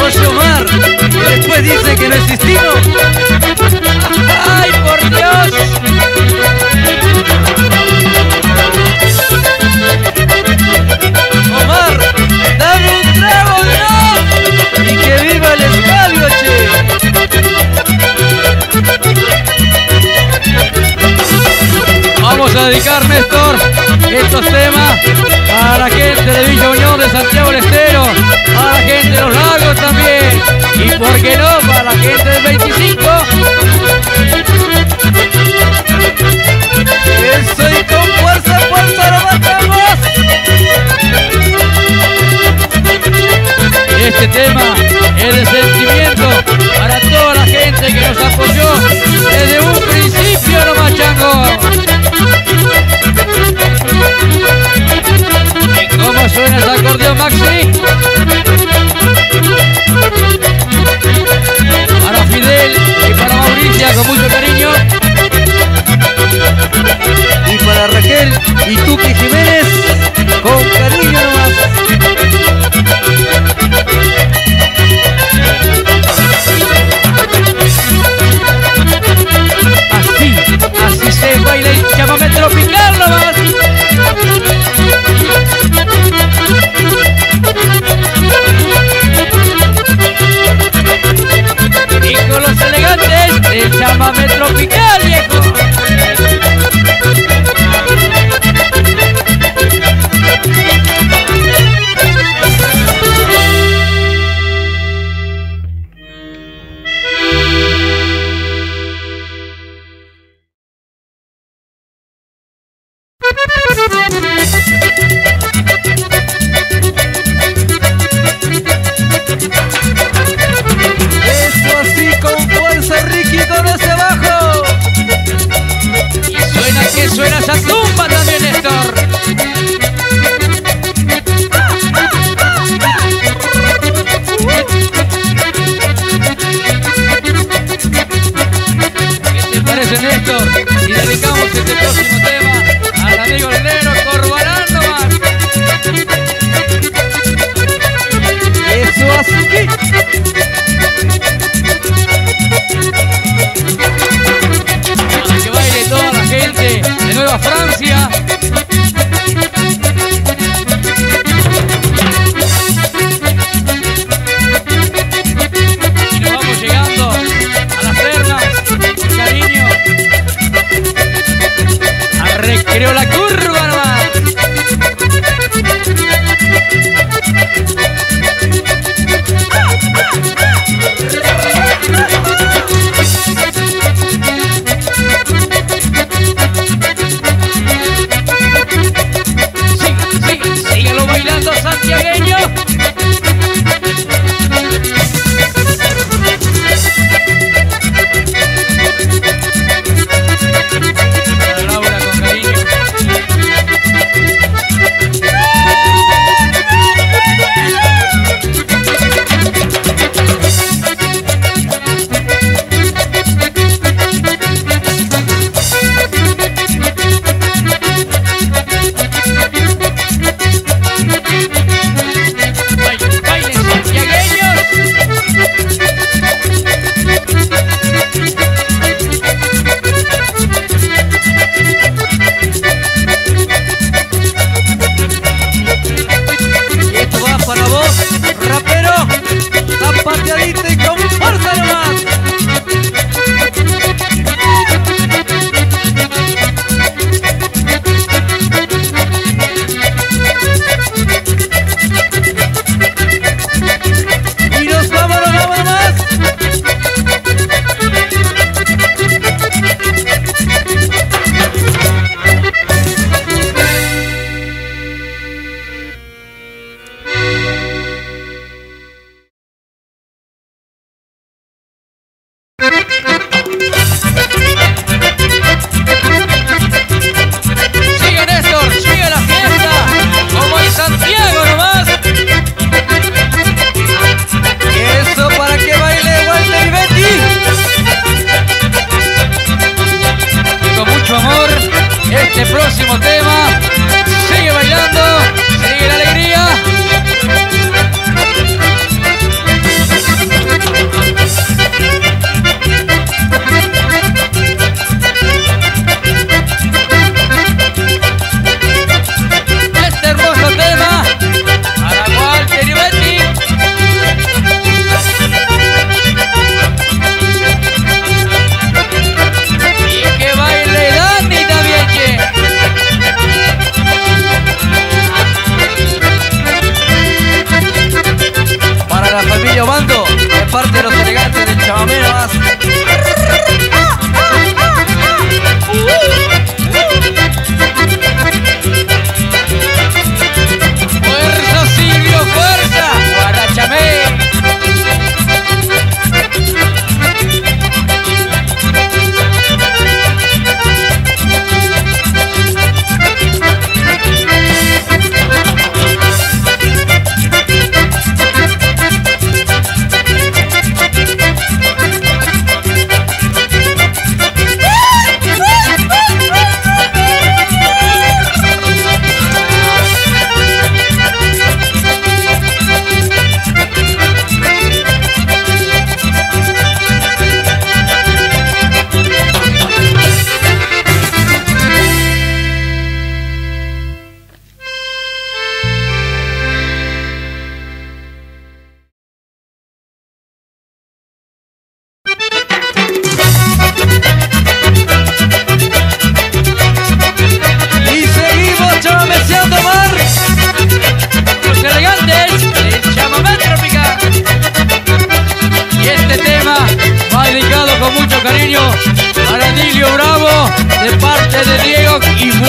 Oye, Omar, después dice que no existimos. ¡Ay, por Dios! Omar, dame un trago, ¿no? Y que viva el escabio, che. Vamos a dedicar, Néstor, estos temas a la gente de Villa Unión, de Santiago del Estero, a la gente de Los Lagos también, y por qué no, para la gente del 25. Eso y con fuerza, fuerza, lo matamos. Este tema es de sentimiento para toda la gente que nos apoyó desde un principio, no machangos. ¿Cómo suena ese acordeón, Maxi? Para Fidel y para Mauricia, con mucho cariño. Y para Raquel y Tuki Jiménez, con cariño nomás. Así, así se baila el chamamé tropical nomás. El chamamé tropical, viejo.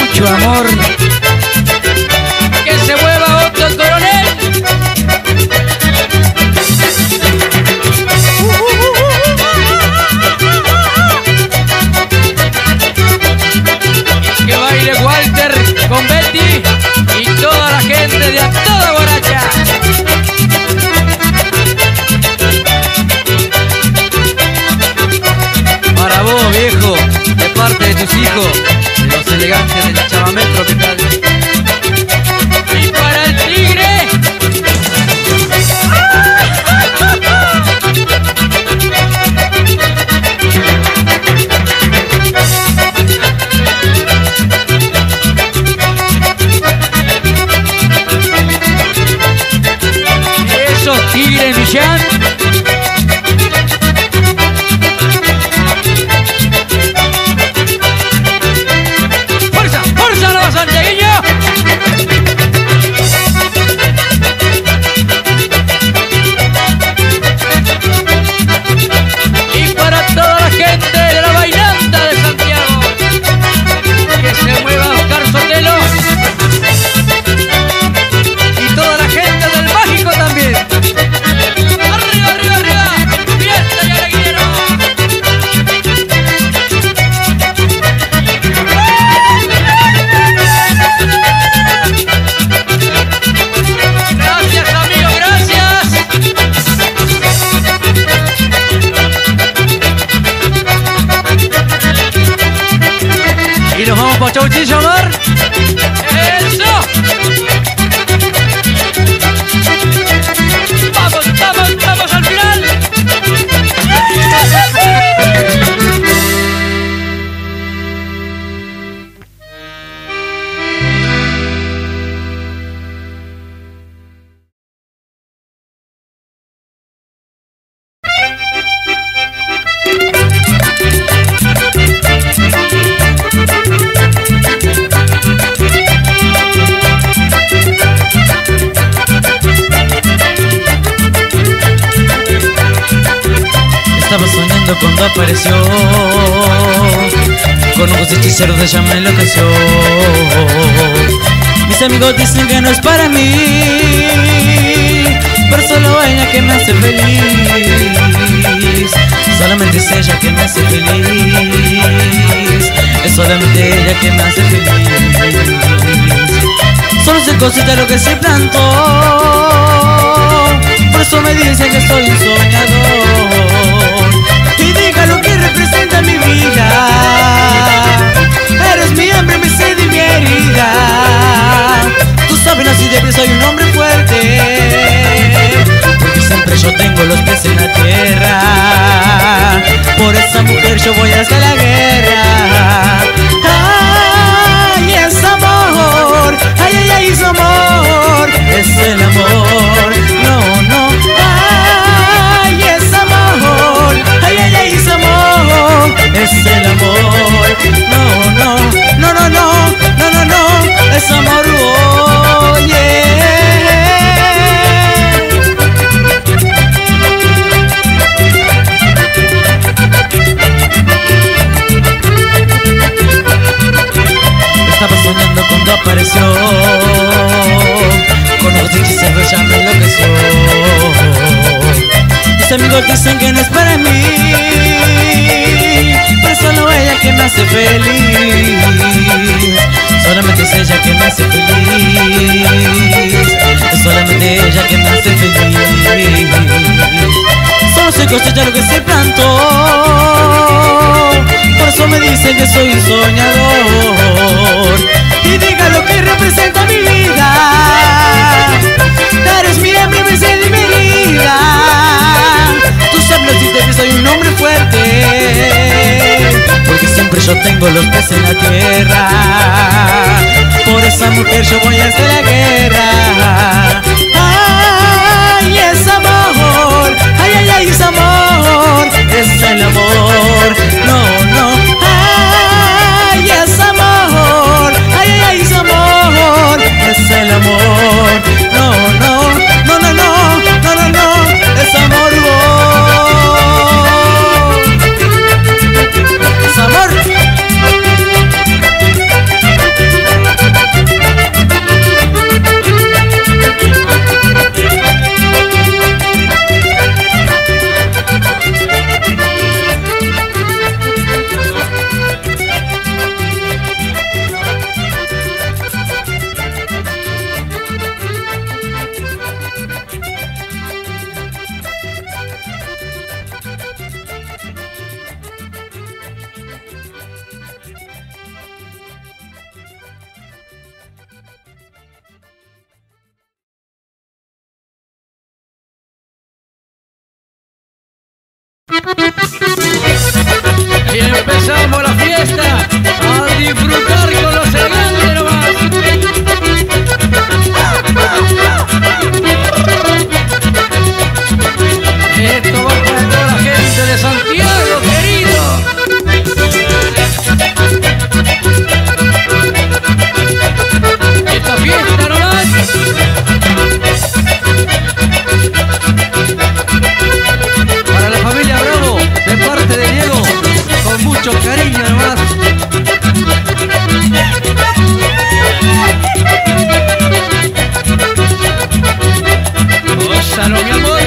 mucho amor. Que se mueva otro coronel. Que baile Walter con Betty y toda la gente de a toda guaracha. Para vos, viejo, de parte de tus hijos, los elegantes del chamamé tropical. Y para el tigre. Esos tigres Millán. Chauchillo, amor. ¡Eso! ¡Vamos, vamos, vamos al final! Cuando apareció con ojos hechiceros, ella me enloqueció. Mis amigos dicen que no es para mí, pero solo ella que me hace feliz. Solamente es ella que me hace feliz. Es solamente ella que me hace feliz. Solo se cosita lo que se plantó, por eso me dicen que soy un soñador. Y diga lo que representa mi vida. Eres mi hambre, mi sed y mi herida. Tú sabes, así de soy un hombre fuerte, porque siempre yo tengo los pies en la tierra. Por esa mujer yo voy hasta la guerra. Ay, es amor. Ay, ay, ay, es amor. Es el amor. No, no. Ay, es amor. Ay, ay, ay, es amor, es el amor. No, no, no, no, no, no, no, no, es amor, oye. Estaba soñando cuando apareció, con los hechiceros ya me enloqueció. Mis amigos dicen que no es para mí, pero solo ella que me hace feliz. Solamente es ella que me hace feliz. Es solamente ella que me hace feliz. Solo se cosecha lo que se plantó, por eso me dicen que soy un soñador. Y diga lo que representa mi vida. Eres mi hambre, mi sed y mi herida. Tú sabes si te soy un hombre fuerte, porque siempre yo tengo los pies en la tierra. Por esa mujer yo voy hasta la guerra. Ay, es amor. Ay, ay, ay, es amor. Es el amor. No, no. Ay, es amor. Ay, ay, ay, es amor. Es el amor. No, no. No, no, no. No, no, no. Es amor. Amor. Y empezamos la fiesta a disfrutar con los elegantes nomás. Esto va para toda la gente de Santiago, querido. Cariño nomás. Gózalo, mi amor.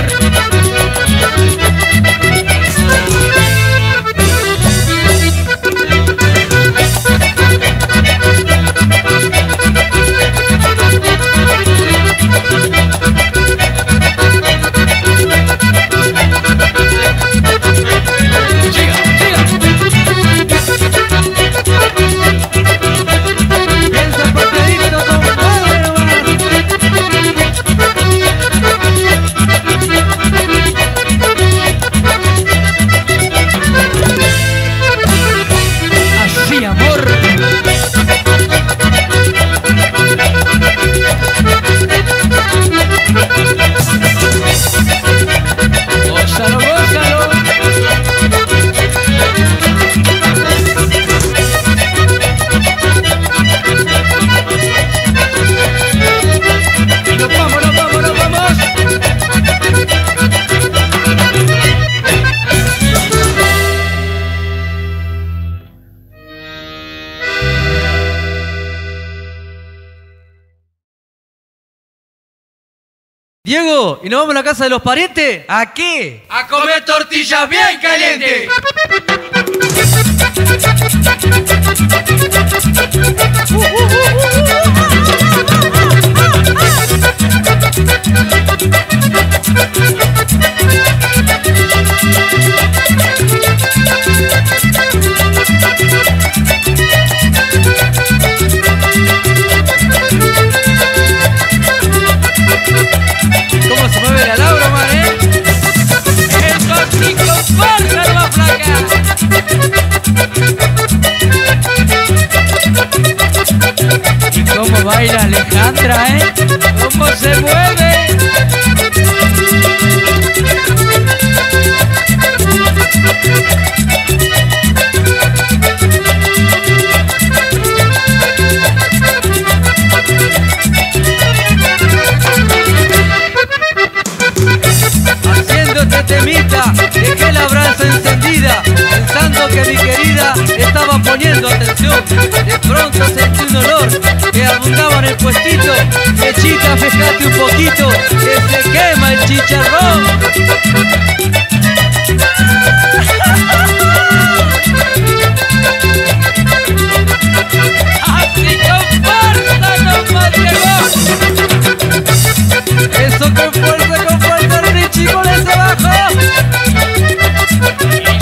Diego, ¿y nos vamos a la casa de los parientes? ¿A qué? A comer tortillas bien calientes. ¿Cómo baila Alejandra, eh? ¿Cómo se mueve? Haciendo esta temita, dejé la brasa encendida, pensando que mi querida estaba poniendo atención. De pronto sentí un olor que abundaba en el puestito. Pechita, fíjate un poquito, que se quema el chicharrón. Así comparta, compadre, vos. Eso con fuerza, Richie, con ese bajo.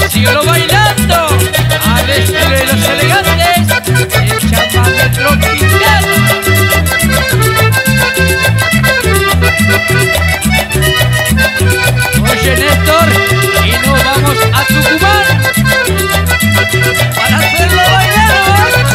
Y síguelo bailando, al estilo de los elegantes, el champán tropical. Oye, Néstor, y nos vamos a Tucumán para hacerlo bailar.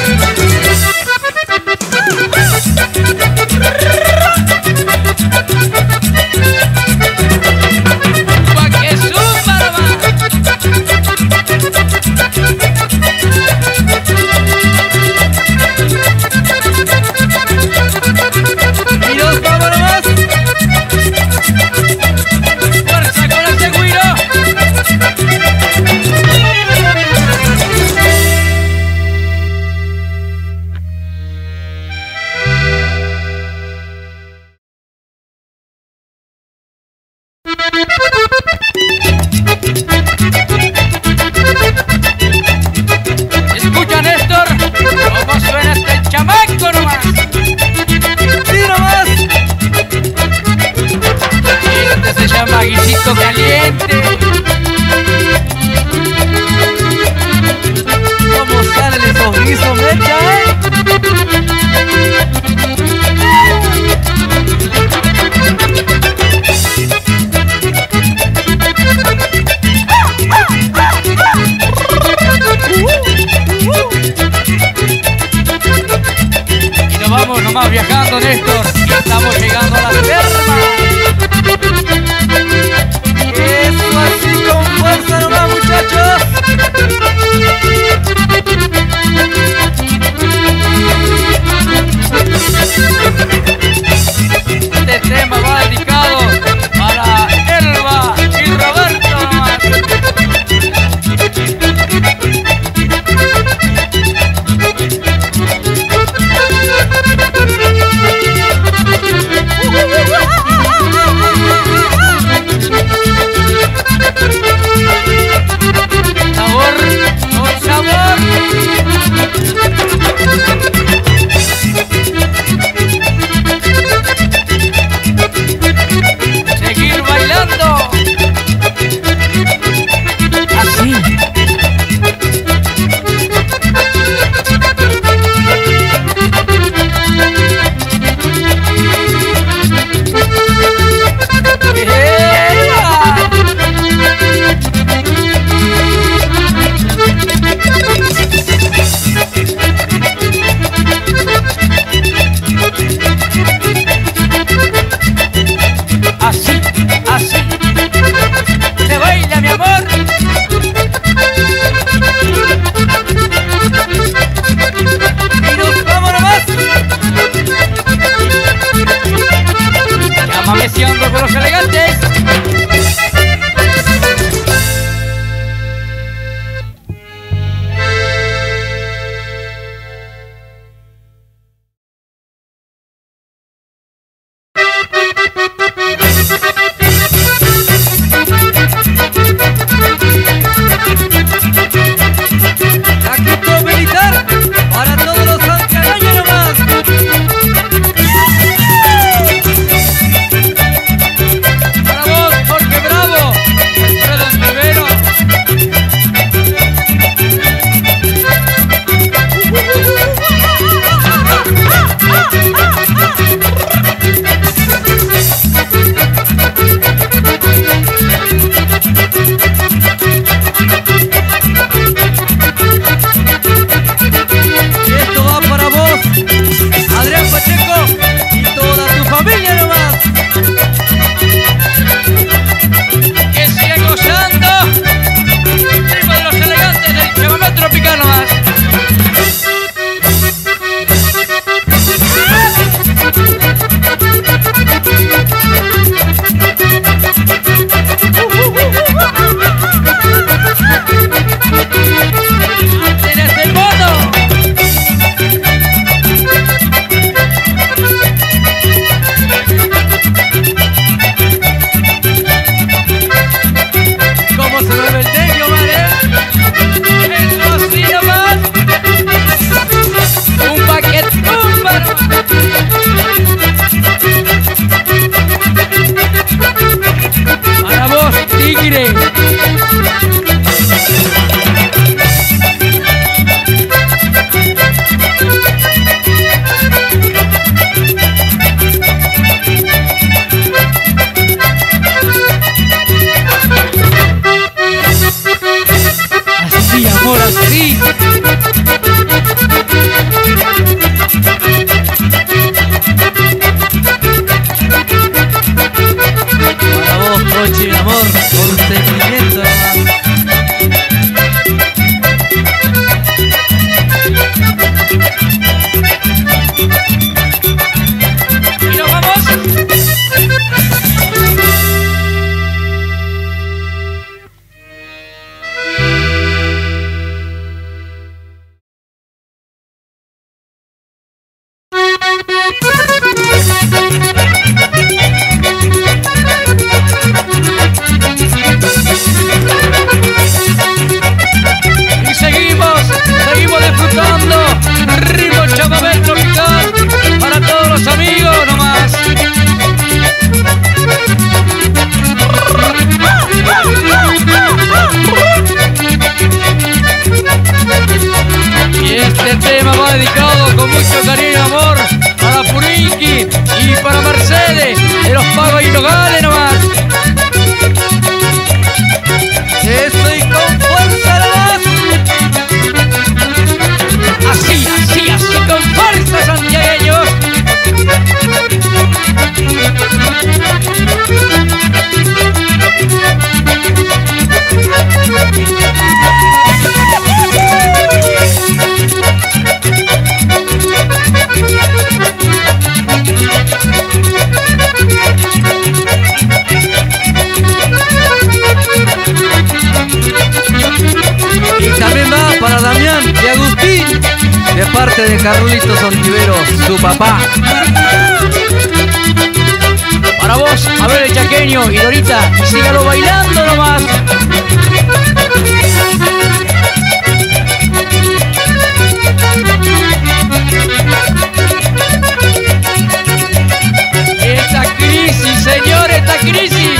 viajando, Néstor. Estamos llegando a la terma. Eso así con fuerza nomás, muchachos. Este tema va dedicado a la Elba y Roberto. parte de Carlitos Ontiveros, su papá. Para vos, a ver el chaqueño y Dorita, sígalo bailando nomás. Esta crisis, señor, esta crisis.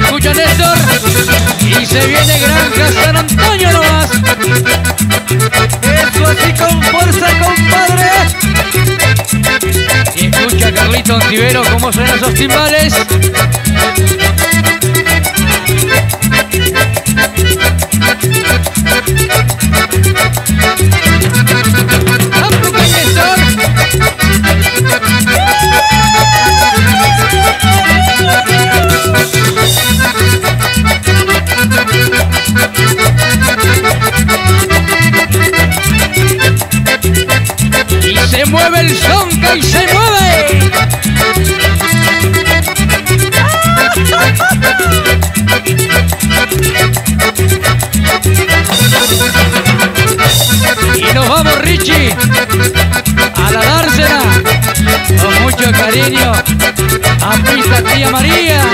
Escucha Néstor y se viene Granja San Antonio nomás. Eso así con fuerza, compadre. Y escucha Carlitos Ontiveros cómo suenan esos timbales. ¡Mueve el cariño a nuestra tía María.